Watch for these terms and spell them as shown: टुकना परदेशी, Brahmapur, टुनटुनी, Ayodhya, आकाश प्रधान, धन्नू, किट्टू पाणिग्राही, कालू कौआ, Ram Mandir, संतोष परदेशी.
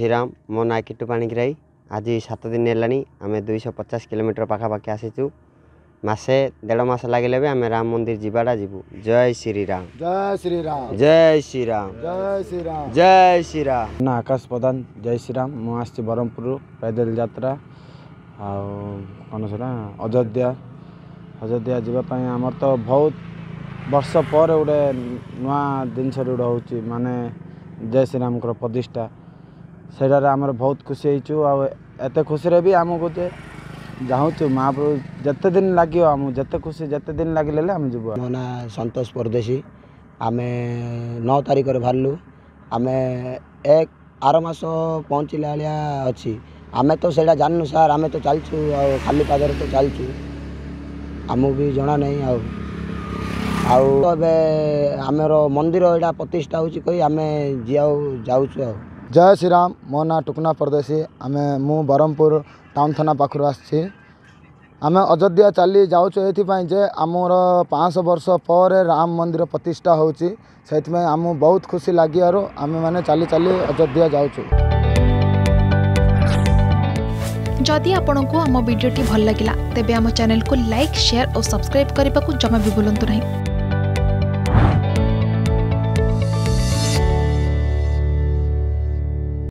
श्रीराम मो ना किट्टू पाणिग्राही आज 7 दिन है आम 250 किलोमीटर पखापाखि आसीचु मसे 1.5 मास लगे भी आम राम मंदिर जीवाटा जीवु। जय श्री राम जय श्री राम जय श्री राम जय श्री राम जय श्री राम। ना आकाश प्रधान जय श्री राम मु आसी ब्रह्मपुर पैदल यात्रा आना अयोध्या अयोध्या जावाई आम तो बहुत वर्ष पर गोटे नुआ जिनस हूँ माने जय श्री राम प्रतिष्ठा सेटार आम बहुत खुशी होचु आते खुशी भी आमको चाहूँ महाप्रभु जिते दिन लगे आम जिते खुशी जिते दिन लगे आम जी। मो ना संतोष परदेशी आम 9 तारीख बाहर आम एक आर मस पहुँचला भाया अच्छी आम तो से जानू सार आम तो चलचु खाली पादर तो चलचु आमको भी जना नहीं आमर मंदिर यहाँ प्रतिष्ठा होमें जी जाऊ। जय श्री राम मो ना टुकना परदेशी आम मु ब्रह्मपुर टाउन थाना पाखर आसी आम अयोध्या चली जाऊँ ये आमर 500 वर्ष पर राम मंदिर प्रतिष्ठा होती से आम बहुत खुशी लगे आम मैंने चली चली अयोध्या जाऊँ। जदि आपण को आम भिडी भल लगा तेब चैनल को लाइक शेयर और सब्सक्राइब करने को जमा भी भूलु नहीं।